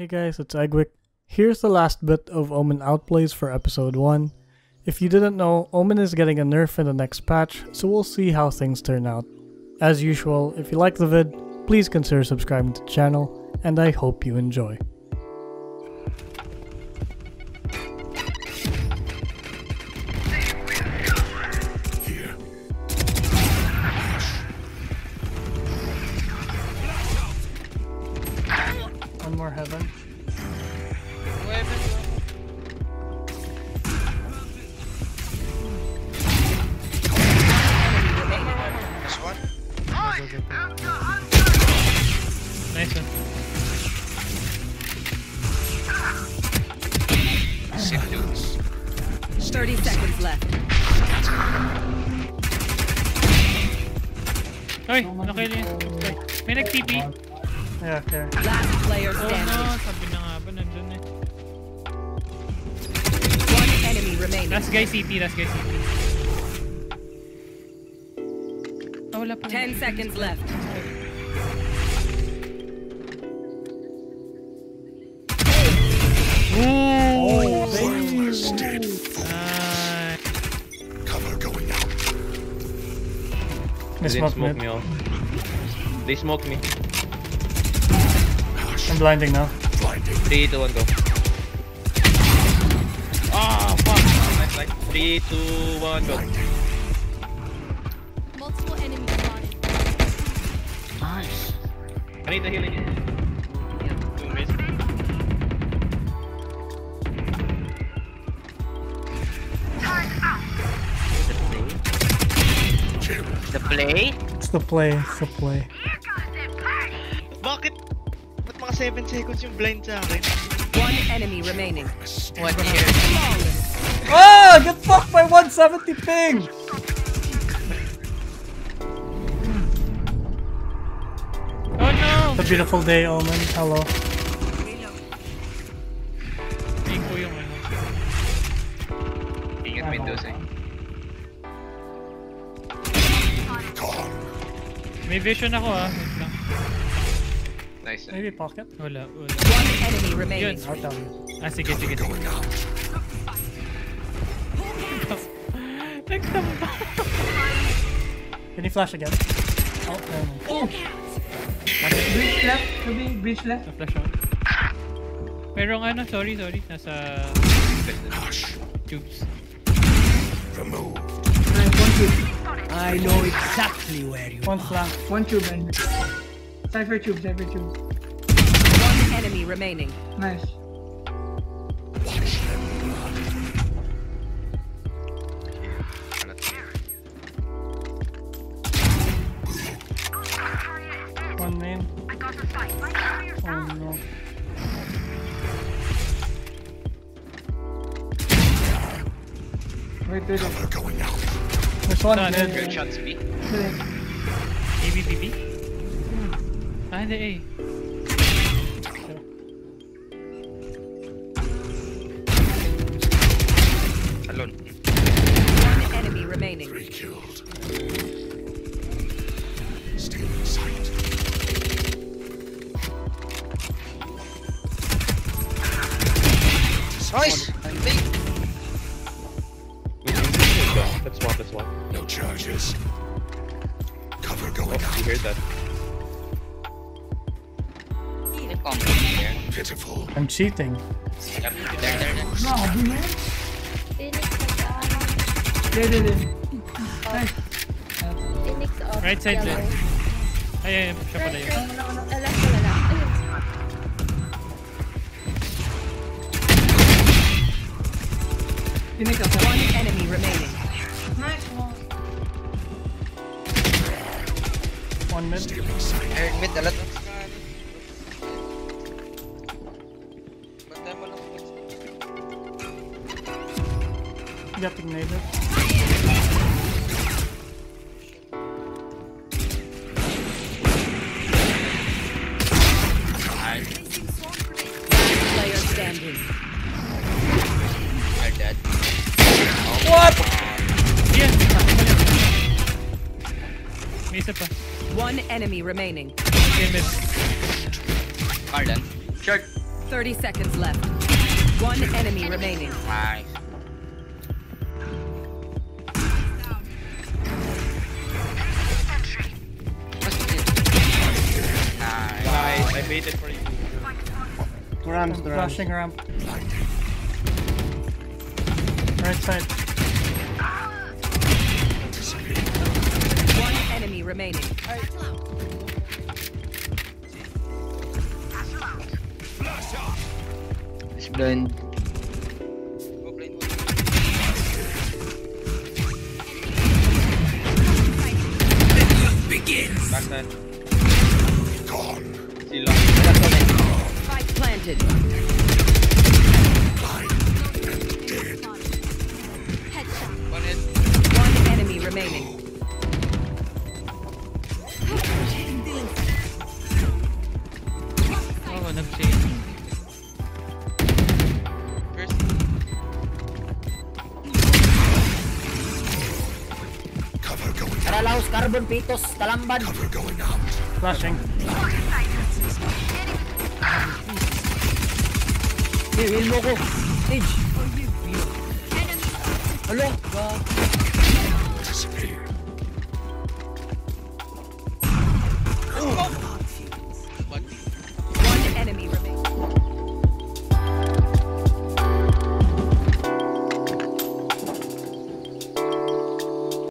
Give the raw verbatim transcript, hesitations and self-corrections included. Hey guys, it's Eggwick. Here's the last bit of Omen outplays for episode one. If you didn't know, Omen is getting a nerf in the next patch, so we'll see how things turn out. As usual, if you like the vid, please consider subscribing to the channel, and I hope you enjoy. More heaven. This one. I am the hunter. Nathan. Sick dudes. Thirty seconds left. Hey, okay din. May nag-T P. Yeah, okay. Last player standing. Oh, no. One enemy remaining. That's guy C T, that's guy C T. Oh, Ten seconds left. Ooh. Oh, oh, dead. Uh, Cover going out. They, they smoke mid. me off. They smoked me. I'm blinding now. Blinding. three, two, one, go. Oh, fuck. Nice, nice. three, two, one, go. Multiple enemies spotted. Nice. I need the healing. Yeah. Two missed. Time out. It's the play? It's the play. It's the play. seven seconds yung blind sa akin. One enemy remaining. One here. Oh! Get fucked by one seventy ping! Oh no! It's a beautiful day, Omen. Hello. Ingat windows eh. May vision ako ah. Nice. Maybe pocket? Wala, wala. One enemy remaining. I'll tell you. Ah, sige, sige, sige. Can you flash again? Oh, no. Breach left. Breach left. I'll flash out. Pero ano, sorry, sorry. Nasa... tubes. Remove. I know exactly where you are. One flank. One tube and... Cypher tube, cypher tube. One enemy remaining. Nice. One main. I got the fight. My carrier's down. Oh no. Wait, there's a going out. There's one. No, no, good shots, B. B, B, B. I the A. Alone. One enemy remaining. Three killed. Stay in sight. Nice! That's one, that's one. No charges. Cover going oh, out. You heard that. Pitiful. I'm cheating. Yep, no, man. Right side lane. Ay, ay, siya pala yun. One enemy remaining. Nice one. One mid. Eric mid, alat. Nothing neither. Player standing. I'm dead. What? Yes. One enemy remaining. Are done. Sure. thirty seconds left. One enemy remaining. Nice. Nice. I waited for you. Ramps, the ramp. Flashing ramp. Right side. One enemy remaining. It's blind. Begins. Back side. Gone. See long. Spike planted. Blind and dead. Headshot. One hit. One enemy remaining. Oh, no shit. Carbon pitos, talamban. Cover going out. Flashing. Hey, will loco. Stage. Hello? Disappear.